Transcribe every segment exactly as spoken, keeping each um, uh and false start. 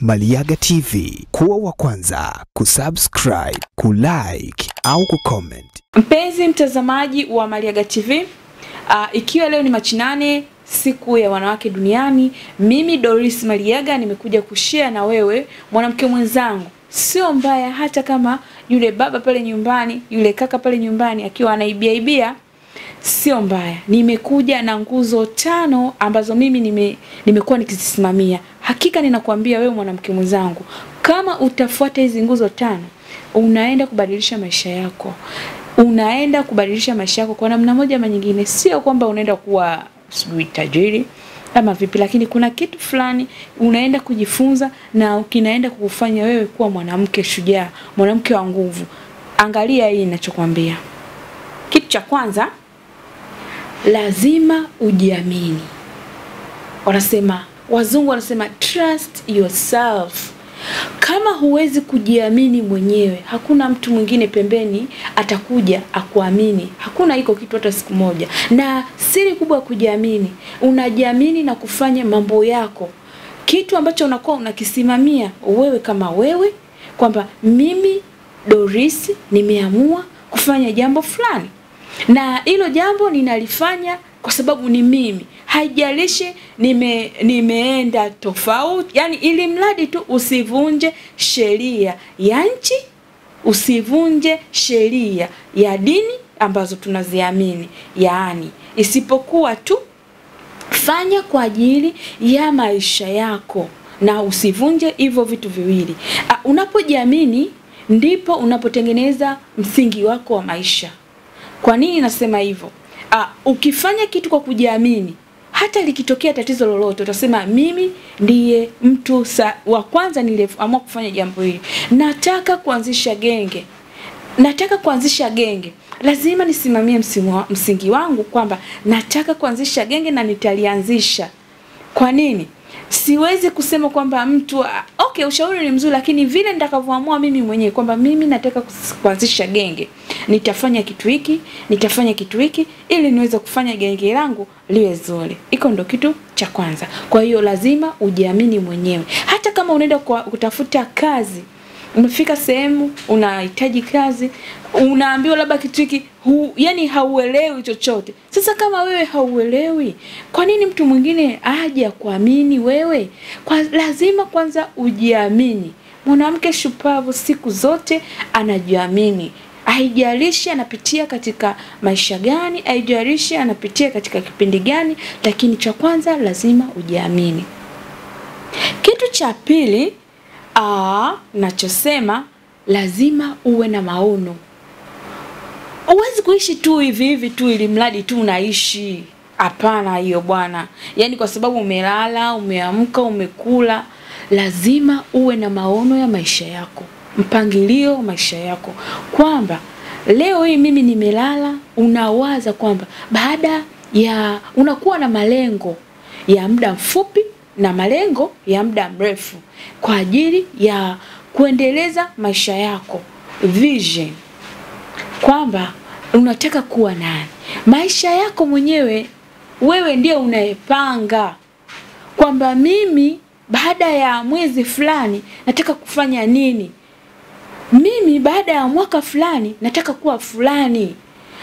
Maliyaga T V, kuwa wa kwanza kusubscribe, kulike au kucomment. Mpenzi mtazamaji wa Maliyaga T V, uh, ikiwa leo ni Machi nane, siku ya wanawake duniani, mimi Doris Maliyaga nimekuja kushare na wewe mwanamke mwenzangu. Sio mbaya hata kama yule baba pale nyumbani, yule kaka pale nyumbani akiwa anaibia ibia, sio mbaya. Nimekuja na nguzo tano ambazo mimi nime nimekuwa nikizisimamia. Hakika ninakwambia wewe mwanamke mwenzangu, kama utafuata hizi nguzo tano, unaenda kubadilisha maisha yako. Unaenda kubadilisha maisha yako kwa namna moja ama nyingine. Sio kwamba unaenda kuwa sijui tajiri ama vipi, lakini kuna kitu fulani unaenda kujifunza na kinaenda kukufanya wewe kuwa mwanamke shujaa, mwanamke wa nguvu. Angalia hii ninachokuambia. Kitu cha kwanza, lazima ujiamini. Wanasema, wazungu wanasema trust yourself. Kama huwezi kujiamini mwenyewe, hakuna mtu mwingine pembeni atakuja akuamini. Hakuna iko kitu hata siku moja. Na siri kubwa kujiamini, unajiamini na kufanya mambo yako. Kitu ambacho unakuwa unakisimamia wewe kama wewe, kwamba mimi Doris nimeamua kufanya jambo fulani. Na hilo jambo ninalifanya kwa sababu ni mimi. Haijalishi nime nimeenda tofauti. Yani ili mradi tu usivunje sheria ya nchi, usivunje sheria ya dini ambazo tunaziamini. Yaani isipokuwa tu fanya kwa ajili ya maisha yako na usivunje hivyo vitu viwili. Unapojiamini ndipo unapotengeneza msingi wako wa maisha. Kwa nini nasema hivyo? Ah, ukifanya kitu kwa kujiamini, hata likitokea tatizo lolote, utasema mimi ndiye mtu sa, wa kwanza niliyeamua kufanya jambo hili. Nataka kuanzisha genge. Nataka kuanzisha genge. Lazima nisimamie msimu, msingi wangu kwamba nataka kuanzisha genge na nitalianzisha. Kwa nini? Siwezi kusema kwamba mtu, okay, ushauri ni mzuri, lakini vile nitakavyoamua mimi mwenyewe kwamba mimi nataka kuanzisha genge. Nitafanya kitu hiki, nitafanya kitu hiki ili niweze kufanya genge langu liwe zuri. Iko ndo kitu cha kwanza. Kwa hiyo lazima ujiamini mwenyewe. Hata kama unaenda kutafuta kazi, umefika sehemu unahitaji kazi, unaambiwa labda kitu hiki, yani hauelewi chochote. Sasa kama wewe hauelewi, kwa nini mtu mwingine aje akuamini wewe? Kwa lazima kwanza ujiamini. Mwanamke shupavu siku zote anajiamini. Haijalishi anapitia katika maisha gani, haijalishi anapitia katika kipindi gani, lakini cha kwanza lazima ujiamini. Kitu cha pili, aa, nachosema lazima uwe na maono. Uwezi kuishi tu hivi hivi tu ili mradi tu unaishi. Hapana hiyo bwana. Yaani kwa sababu umelala, umeamka, umekula, lazima uwe na maono ya maisha yako. Mpangilio maisha yako, kwamba leo hii mimi nimelala, unawaza kwamba baada ya, unakuwa na malengo ya muda mfupi na malengo ya muda mrefu kwa ajili ya kuendeleza maisha yako. Vision, kwamba unataka kuwa nani. Maisha yako mwenyewe wewe ndiye unayepanga, kwamba mimi baada ya mwezi fulani nataka kufanya nini, mimi baada ya mwaka fulani nataka kuwa fulani.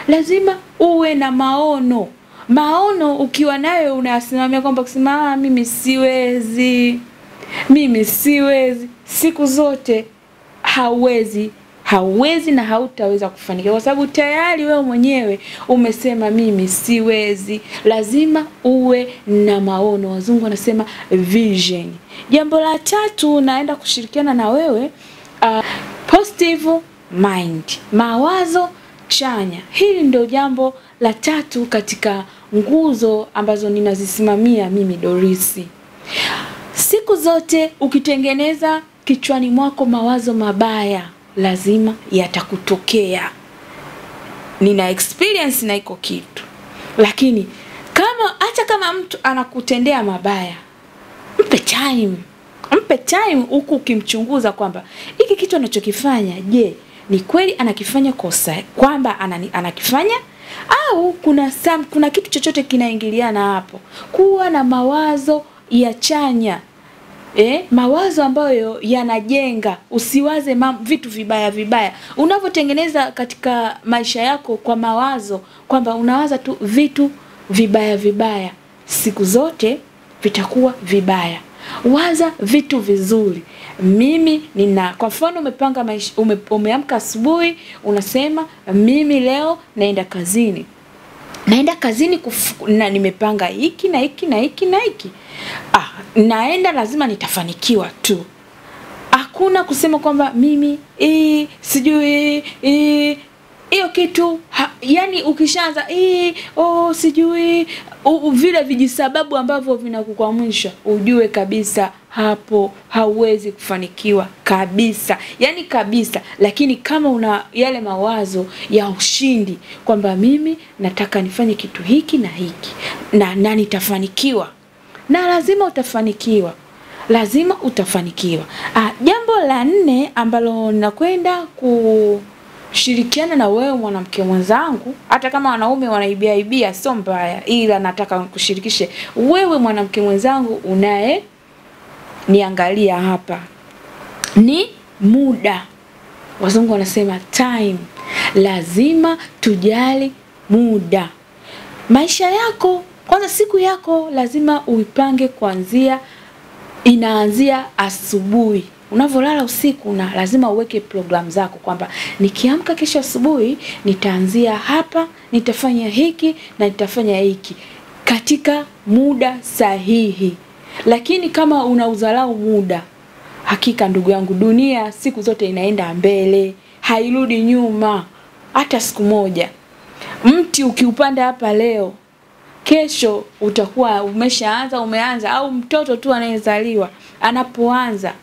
Lazima uwe na maono. Maono ukiwa nayo unasimamia kwamba kusema mimi siwezi. Mimi siwezi. Siku zote hauwezi, hauwezi na hautaweza kufanikiwa kwa sababu tayari wewe mwenyewe umesema mimi siwezi. Lazima uwe na maono. Wazungu wanasema vision. Jambo la tatu naenda kushirikiana na wewe, uh, positive mind, mawazo chanya. Hili ndio jambo la tatu katika nguzo ambazo ninazisimamia mimi Dorisi. Siku zote ukitengeneza kichwani mwako mawazo mabaya, lazima yatakutokea. Nina experience na iko kitu. Lakini kama hata kama mtu anakutendea mabaya, mpe time. Mpe time huku ukimchunguza kwamba hiki kitu anachokifanya, je, ni kweli anakifanya kosa, kwamba anakifanya au kuna sam, kuna kitu chochote kinaingiliana hapo. Kuwa na mawazo ya chanya. Eh, mawazo ambayo yanajenga, usiwaze mam, vitu vibaya vibaya. Unavyotengeneza katika maisha yako kwa mawazo kwamba unawaza tu vitu vibaya vibaya, siku zote vitakuwa vibaya. Waza vitu vizuri. Mimi nina, kwa mfano umepanga maisha, ume, umeamka asubuhi unasema mimi leo naenda kazini. Naenda kazini kufu, na nimepanga hiki na hiki na hiki na hiki. Ah, naenda lazima nitafanikiwa tu. Hakuna kusema kwamba mimi eh sijui eh hiyo kitu ha, yani ukishaanza eh oh sijui u, vile vijisababu ambavyo vinakukwamisha, ujue kabisa hapo hauwezi kufanikiwa kabisa, yani kabisa. Lakini kama una yale mawazo ya ushindi kwamba mimi nataka nifanye kitu hiki na hiki na na nitafanikiwa, na lazima utafanikiwa, lazima utafanikiwa. Ah, jambo la nne ambalo nakwenda ku shirikiana na wewe mwanamke mwenzangu, hata kama wanaume wanaibia ibia sio mbaya, ila nataka kushirikishe wewe mwanamke mwenzangu unaye niangalia hapa, ni muda. Wazungu wanasema time. Lazima tujali muda. Maisha yako, kwanza siku yako lazima uipange kuanzia, inaanzia asubuhi. Unavolala usiku, na lazima uweke program zako kwamba nikiamka kesho asubuhi nitaanzia hapa, nitafanya hiki na nitafanya hiki katika muda sahihi. Lakini kama unauzalau muda, hakika ndugu yangu, dunia siku zote inaenda mbele, hairudi nyuma hata siku moja. Mti ukiupanda hapa leo, kesho utakuwa umeshaanza umeanza, au mtoto tu anayezaliwa anapoanza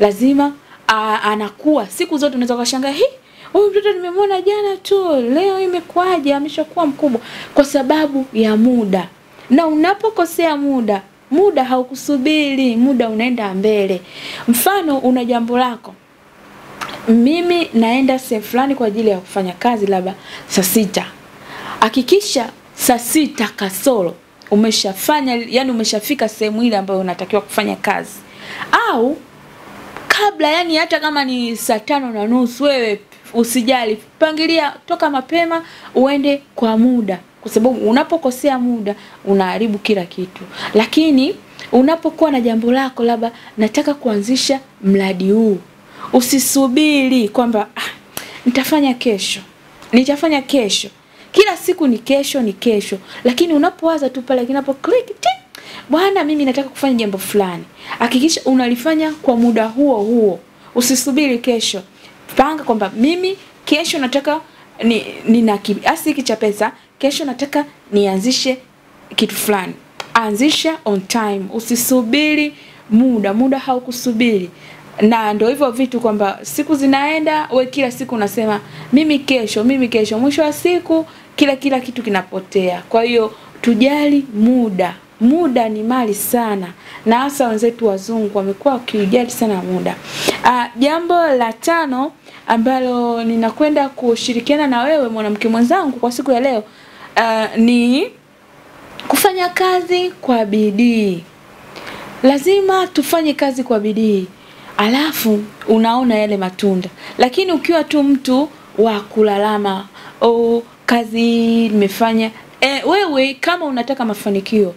lazima a, anakuwa siku zote. Unaweza kushangaa, hii huyu mtoto nimemwona jana tu, leo imekwaje ameshakuwa mkubwa, kwa sababu ya muda. Na unapokosea muda, muda haukusubiri, muda unaenda mbele. Mfano, una jambo lako, mimi naenda sehemu fulani kwa ajili ya kufanya kazi labda saa sita. Hakikisha saa sita kasoro umeshafanya, yani umeshafika sehemu ile ambayo unatakiwa kufanya kazi, au kabla, yani hata kama ni saa tano na nusu, wewe usijali, pangilia toka mapema, uende kwa muda, kwa sababu unapokosea muda unaharibu kila kitu. Lakini unapokuwa na jambo lako, labda nataka kuanzisha mradi huu, usisubiri kwamba ah, nitafanya kesho, nitafanya kesho, kila siku ni kesho ni kesho. Lakini unapowaza tu pale kinapo click tik, bwana mimi nataka kufanya jambo fulani, hakikisha unalifanya kwa muda huo huo, usisubiri kesho. Panga kwamba mimi kesho nataka ni nina kiasi cha pesa, kesho nataka nianzishe kitu fulani. Anzisha on time, usisubiri muda, muda haukusubiri. Na ndio hivyo vitu kwamba siku zinaenda, we kila siku unasema mimi kesho, mimi kesho, mwisho wa siku kila kila kitu kinapotea. Kwa hiyo tujali muda. Muda ni mali sana, na hasa wenzetu wazungu wamekuwa wakijali sana muda. Ah, jambo la tano ambalo ninakwenda kushirikiana na wewe mwanamke mwenzangu kwa siku ya leo, uh, ni kufanya kazi kwa bidii. Lazima tufanye kazi kwa bidii, alafu unaona yale matunda. Lakini ukiwa tu mtu wa kulalama, oh kazi nimefanya, e, wewe kama unataka mafanikio,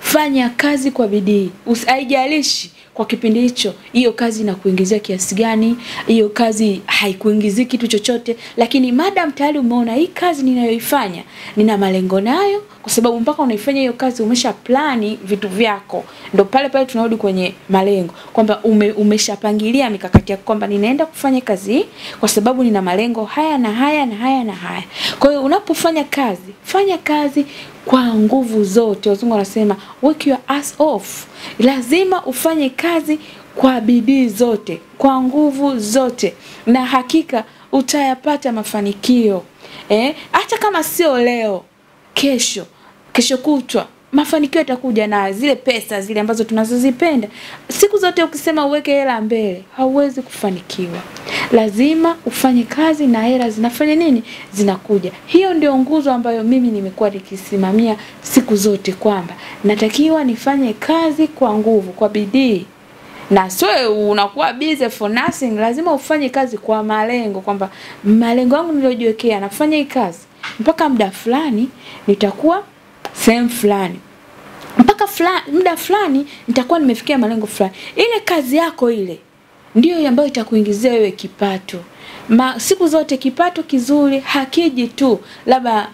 fanya kazi kwa bidii. Haijalishi kwa kipindi hicho hiyo kazi inakuingizia kiasi gani, hiyo kazi haikuingizii kitu chochote, lakini madam tayari umeona hii kazi ninayoifanya nina malengo nayo, kwa sababu mpaka unaifanya hiyo kazi umesha plani vitu vyako. Ndio pale pale tunarudi kwenye malengo kwamba ume, umeshapangilia mikakati yako kwamba ninaenda kufanya kazi kwa sababu nina malengo haya na haya na haya na haya. Kwa hiyo unapofanya kazi, fanya kazi kwa nguvu zote. Wazungu wanasema work your ass off. Lazima ufanye kazi kwa bidii zote, kwa nguvu zote, na hakika utayapata mafanikio. Eh, hata kama sio leo, kesho, kesho kutwa, mafanikio yatakuja, na zile pesa zile ambazo tunazozipenda. Siku zote ukisema uweke hela mbele, hauwezi kufanikiwa. Lazima ufanye kazi na hela zinafanya nini? Zinakuja. Hiyo ndio nguzo ambayo mimi nimekuwa nikisimamia siku zote kwamba natakiwa nifanye kazi kwa nguvu, kwa bidii. na so unakuwa busy for nothing. Lazima ufanye kazi kwa malengo, kwamba malengo yangu niliojiwekea nafanya hii kazi mpaka muda fulani nitakuwa sehemu fulani, mpaka fulani muda fulani nitakuwa nimefikia malengo fulani. Ile kazi yako ile ndio ambayo itakuingizia wewe kipato. Ma, siku zote kipato kizuri hakiji tu labda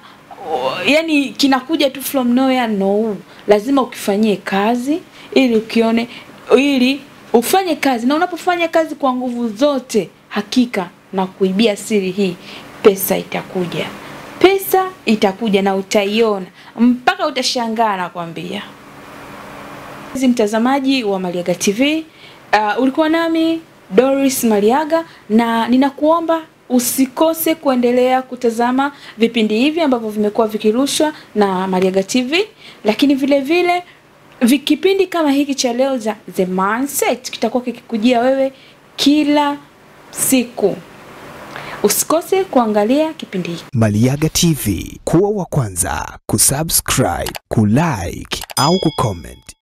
uh, yani kinakuja tu from nowhere, no. Lazima ukifanyie kazi ili ukione, ili ufanye kazi, na unapofanya kazi kwa nguvu zote, hakika na kuibia siri hii, pesa itakuja. Pesa itakuja na utaiona mpaka utashangaa, nakwambia. Hizi mtazamaji wa Maliyaga T V, uh, ulikuwa nami Doris Maliyaga, na ninakuomba usikose kuendelea kutazama vipindi hivi ambavyo vimekuwa vikirushwa na Maliyaga T V, lakini vile vile vikipindi kama hiki cha leo za The Mindset kitakuwa kikikujia wewe kila siku. Usikose kuangalia kipindi hiki. Maliyaga T V, kuwa wa kwanza kusubscribe, kulike au kucomment.